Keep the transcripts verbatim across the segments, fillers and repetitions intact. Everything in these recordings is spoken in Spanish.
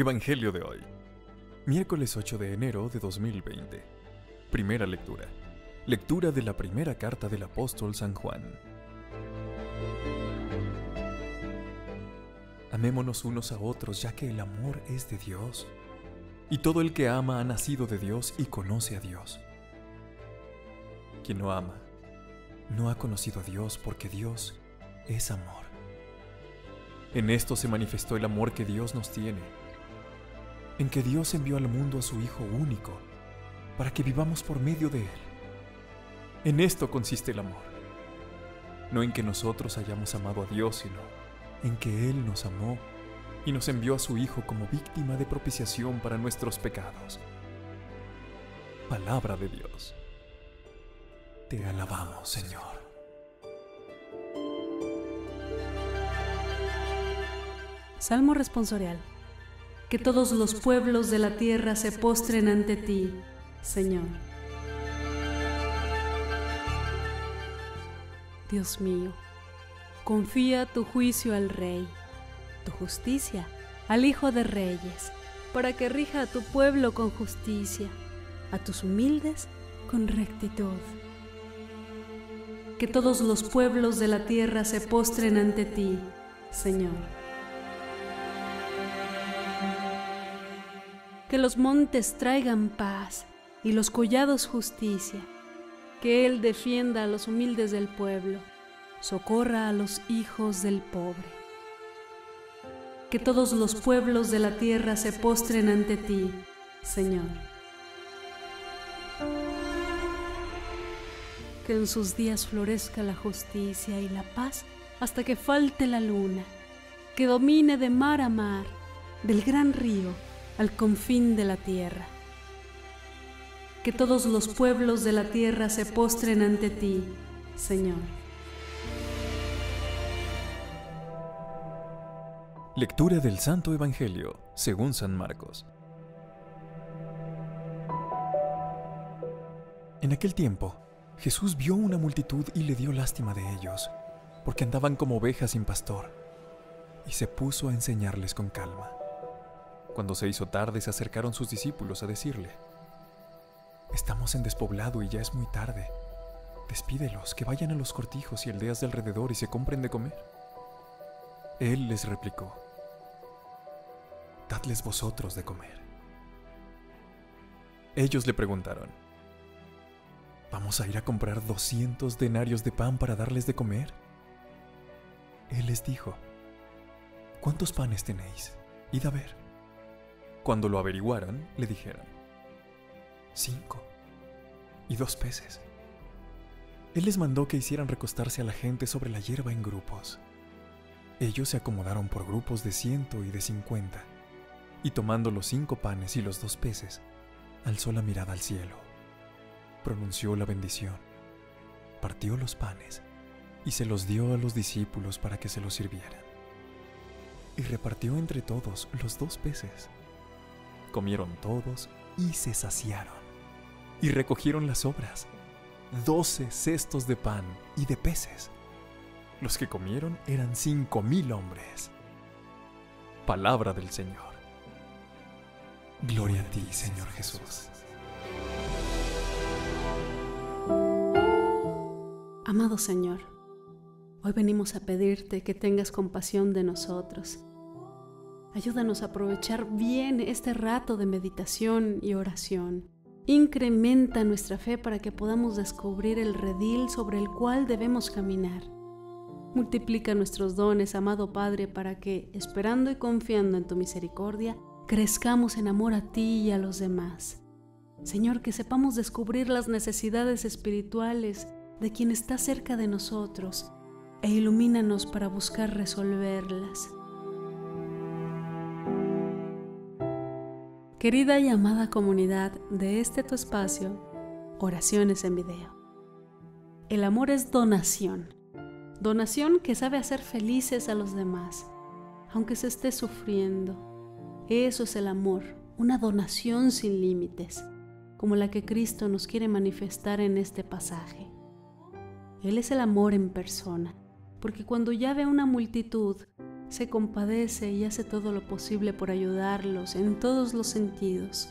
Evangelio de hoy, miércoles ocho de enero de dos mil veinte. Primera lectura. Lectura de la primera carta del apóstol San Juan. Amémonos unos a otros, ya que el amor es de Dios, y todo el que ama ha nacido de Dios y conoce a Dios. Quien no ama, no ha conocido a Dios, porque Dios es amor. En esto se manifestó el amor que Dios nos tiene, en que Dios envió al mundo a su Hijo único, para que vivamos por medio de Él. En esto consiste el amor, no en que nosotros hayamos amado a Dios, sino en que Él nos amó y nos envió a su Hijo como víctima de propiciación para nuestros pecados. Palabra de Dios. Te alabamos, Señor. Salmo responsorial. Que todos los pueblos de la tierra se postren ante ti, Señor. Dios mío, confía tu juicio al Rey, tu justicia al Hijo de Reyes, para que rija a tu pueblo con justicia, a tus humildes con rectitud. Que todos los pueblos de la tierra se postren ante ti, Señor. Que los montes traigan paz y los collados justicia. Que Él defienda a los humildes del pueblo, socorra a los hijos del pobre. Que todos los pueblos de la tierra se postren ante ti, Señor. Que en sus días florezca la justicia y la paz hasta que falte la luna. Que domine de mar a mar, del gran río al confín de la tierra. Que todos los pueblos de la tierra se postren ante ti, Señor. Lectura del Santo Evangelio según San Marcos. En aquel tiempo, Jesús vio una multitud y le dio lástima de ellos, porque andaban como ovejas sin pastor, y se puso a enseñarles con calma. Cuando se hizo tarde, se acercaron sus discípulos a decirle: «Estamos en despoblado y ya es muy tarde. Despídelos, que vayan a los cortijos y aldeas de alrededor y se compren de comer». Él les replicó: «Dadles vosotros de comer». Ellos le preguntaron: «¿Vamos a ir a comprar doscientos denarios de pan para darles de comer?». Él les dijo: «¿Cuántos panes tenéis? Id a ver». Cuando lo averiguaran, le dijeron: cinco y dos peces. Él les mandó que hicieran recostarse a la gente sobre la hierba en grupos. Ellos se acomodaron por grupos de ciento y de cincuenta, y tomando los cinco panes y los dos peces, alzó la mirada al cielo, pronunció la bendición, partió los panes y se los dio a los discípulos para que se los sirvieran. Y repartió entre todos los dos peces. Comieron todos y se saciaron, y recogieron las sobras, doce cestos de pan y de peces. Los que comieron eran cinco mil hombres. Palabra del Señor. Gloria a ti, Señor Jesús. Amado Señor, hoy venimos a pedirte que tengas compasión de nosotros. Ayúdanos a aprovechar bien este rato de meditación y oración. Incrementa nuestra fe para que podamos descubrir el redil sobre el cual debemos caminar. Multiplica nuestros dones, amado Padre, para que, esperando y confiando en tu misericordia, crezcamos en amor a ti y a los demás. Señor, que sepamos descubrir las necesidades espirituales de quien está cerca de nosotros, e ilumínanos para buscar resolverlas. Querida y amada comunidad de este tu espacio, Oraciones en Video. El amor es donación, donación que sabe hacer felices a los demás, aunque se esté sufriendo. Eso es el amor, una donación sin límites, como la que Cristo nos quiere manifestar en este pasaje. Él es el amor en persona, porque cuando ya ve a una multitud, se compadece y hace todo lo posible por ayudarlos en todos los sentidos,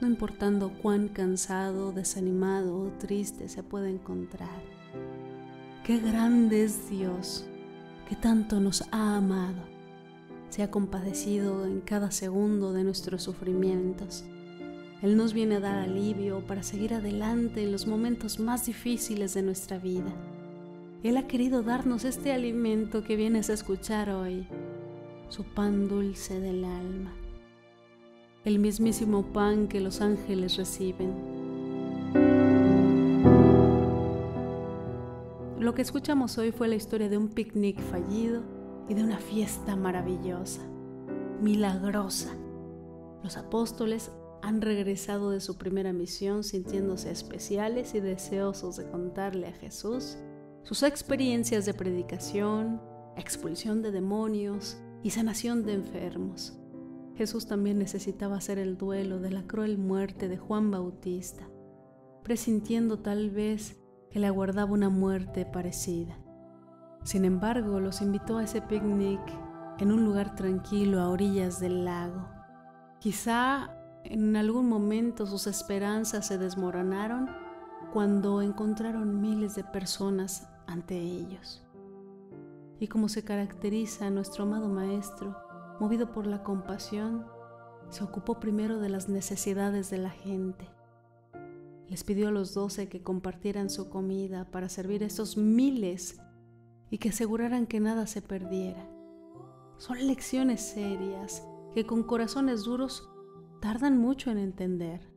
no importando cuán cansado, desanimado o triste se pueda encontrar. ¡Qué grande es Dios, que tanto nos ha amado! Se ha compadecido en cada segundo de nuestros sufrimientos. Él nos viene a dar alivio para seguir adelante en los momentos más difíciles de nuestra vida. Él ha querido darnos este alimento que vienes a escuchar hoy, su pan dulce del alma, el mismísimo pan que los ángeles reciben. Lo que escuchamos hoy fue la historia de un picnic fallido y de una fiesta maravillosa, milagrosa. Los apóstoles han regresado de su primera misión sintiéndose especiales y deseosos de contarle a Jesús sus experiencias de predicación, expulsión de demonios y sanación de enfermos. Jesús también necesitaba hacer el duelo de la cruel muerte de Juan Bautista, presintiendo tal vez que le aguardaba una muerte parecida. Sin embargo, los invitó a ese picnic en un lugar tranquilo a orillas del lago. Quizá en algún momento sus esperanzas se desmoronaron cuando encontraron miles de personas ante ellos. Y como se caracteriza a nuestro amado Maestro, movido por la compasión, se ocupó primero de las necesidades de la gente. Les pidió a los doce que compartieran su comida para servir a estos miles y que aseguraran que nada se perdiera. Son lecciones serias que con corazones duros tardan mucho en entender.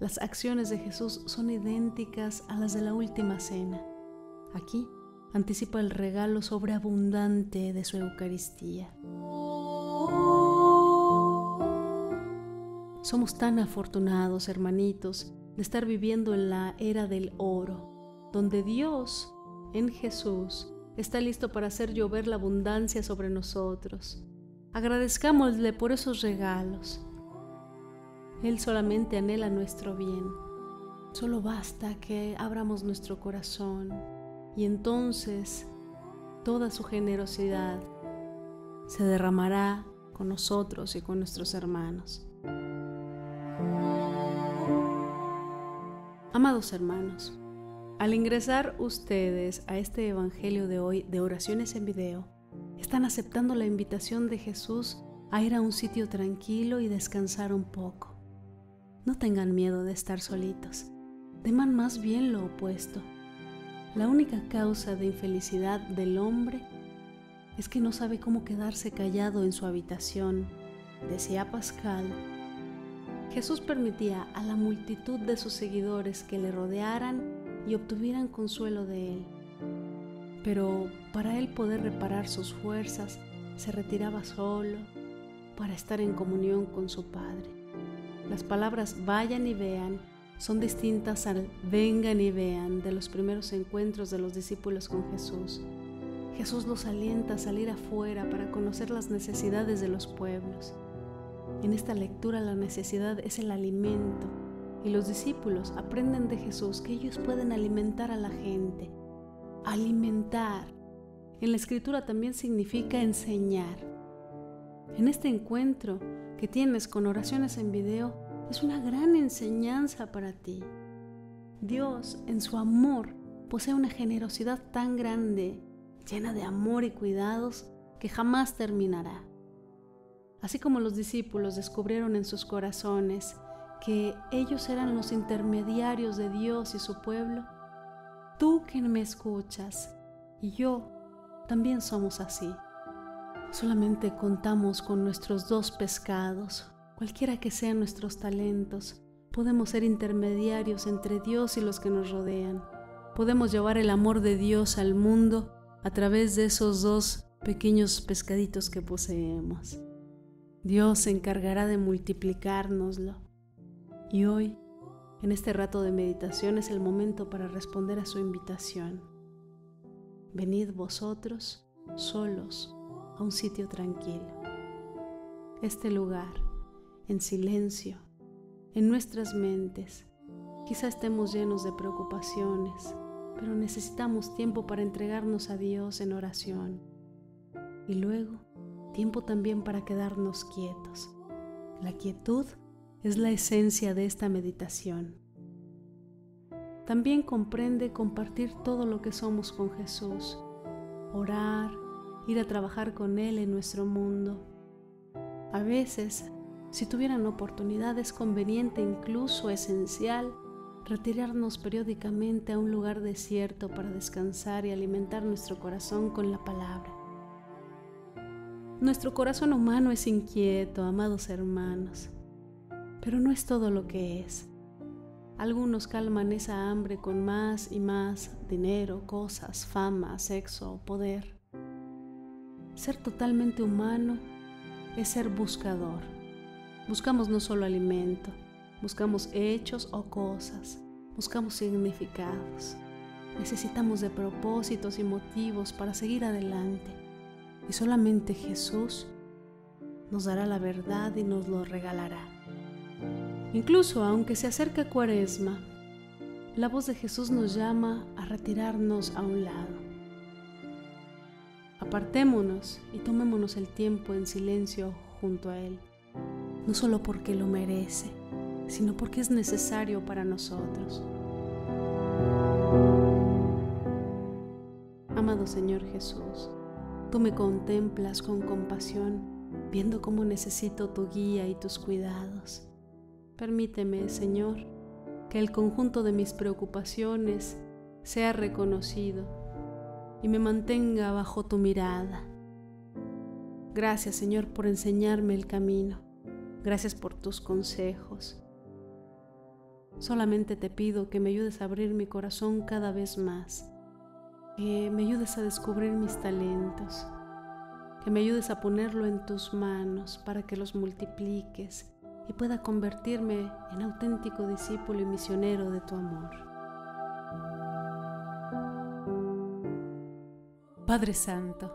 Las acciones de Jesús son idénticas a las de la última cena. Aquí anticipa el regalo sobreabundante de su Eucaristía. Somos tan afortunados, hermanitos, de estar viviendo en la era del oro, donde Dios, en Jesús, está listo para hacer llover la abundancia sobre nosotros. Agradezcámosle por esos regalos. Él solamente anhela nuestro bien. Solo basta que abramos nuestro corazón y entonces toda su generosidad se derramará con nosotros y con nuestros hermanos. Amados hermanos, al ingresar ustedes a este Evangelio de hoy de Oraciones en Video, están aceptando la invitación de Jesús a ir a un sitio tranquilo y descansar un poco. No tengan miedo de estar solitos, teman más bien lo opuesto. La única causa de infelicidad del hombre es que no sabe cómo quedarse callado en su habitación, decía Pascal. Jesús permitía a la multitud de sus seguidores que le rodearan y obtuvieran consuelo de él. Pero para él poder reparar sus fuerzas, se retiraba solo para estar en comunión con su Padre. Las palabras vayan y vean son distintas al vengan y vean de los primeros encuentros de los discípulos con Jesús. Jesús los alienta a salir afuera para conocer las necesidades de los pueblos. En esta lectura la necesidad es el alimento y los discípulos aprenden de Jesús que ellos pueden alimentar a la gente. Alimentar. En la Escritura también significa enseñar. En este encuentro que tienes con Oraciones en Video es una gran enseñanza para ti. Dios, en su amor, posee una generosidad tan grande, llena de amor y cuidados, que jamás terminará. Así como los discípulos descubrieron en sus corazones que ellos eran los intermediarios de Dios y su pueblo, tú que me escuchas y yo también somos así. Solamente contamos con nuestros dos pescados, cualquiera que sean nuestros talentos. Podemos ser intermediarios entre Dios y los que nos rodean. Podemos llevar el amor de Dios al mundo a través de esos dos pequeños pescaditos que poseemos. Dios se encargará de multiplicárnoslo. Y hoy, en este rato de meditación, es el momento para responder a su invitación. Venid vosotros solos a un sitio tranquilo. Este lugar, en silencio, en nuestras mentes, quizá estemos llenos de preocupaciones, pero necesitamos tiempo para entregarnos a Dios en oración. Y luego tiempo también para quedarnos quietos. La quietud es la esencia de esta meditación. También comprende compartir todo lo que somos con Jesús, orar, ir a trabajar con Él en nuestro mundo. A veces, si tuvieran oportunidad, es conveniente, incluso esencial, retirarnos periódicamente a un lugar desierto para descansar y alimentar nuestro corazón con la palabra. Nuestro corazón humano es inquieto, amados hermanos, pero no es todo lo que es. Algunos calman esa hambre con más y más dinero, cosas, fama, sexo o poder. Ser totalmente humano es ser buscador. Buscamos no solo alimento, buscamos hechos o cosas, buscamos significados. Necesitamos de propósitos y motivos para seguir adelante. Y solamente Jesús nos dará la verdad y nos lo regalará. Incluso aunque se acerca Cuaresma, la voz de Jesús nos llama a retirarnos a un lado. Apartémonos y tomémonos el tiempo en silencio junto a Él, no solo porque lo merece, sino porque es necesario para nosotros. Amado Señor Jesús, tú me contemplas con compasión, viendo cómo necesito tu guía y tus cuidados. Permíteme, Señor, que el conjunto de mis preocupaciones sea reconocido y me mantenga bajo tu mirada. Gracias, Señor, por enseñarme el camino. Gracias por tus consejos. Solamente te pido que me ayudes a abrir mi corazón cada vez más, que me ayudes a descubrir mis talentos, que me ayudes a ponerlo en tus manos para que los multipliques y pueda convertirme en auténtico discípulo y misionero de tu amor. Padre Santo,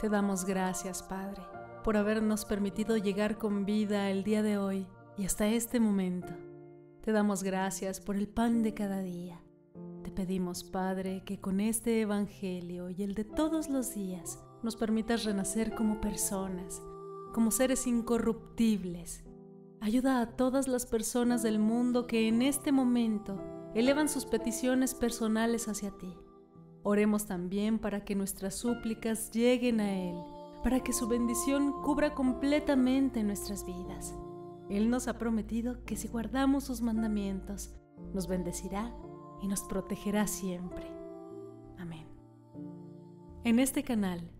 te damos gracias, Padre, por habernos permitido llegar con vida el día de hoy y hasta este momento. Te damos gracias por el pan de cada día. Te pedimos, Padre, que con este Evangelio y el de todos los días nos permitas renacer como personas, como seres incorruptibles. Ayuda a todas las personas del mundo que en este momento elevan sus peticiones personales hacia ti. Oremos también para que nuestras súplicas lleguen a Él, para que su bendición cubra completamente nuestras vidas. Él nos ha prometido que si guardamos sus mandamientos, nos bendecirá y nos protegerá siempre. Amén. En este canal,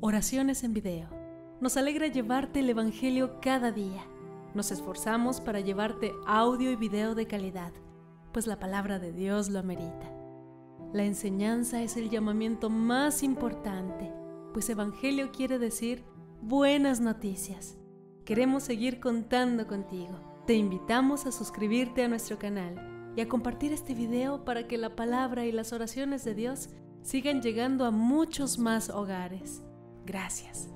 Oraciones en Video, nos alegra llevarte el Evangelio cada día. Nos esforzamos para llevarte audio y video de calidad, pues la palabra de Dios lo amerita. La enseñanza es el llamamiento más importante, pues Evangelio quiere decir buenas noticias. Queremos seguir contando contigo. Te invitamos a suscribirte a nuestro canal y a compartir este video para que la palabra y las oraciones de Dios sigan llegando a muchos más hogares. Gracias.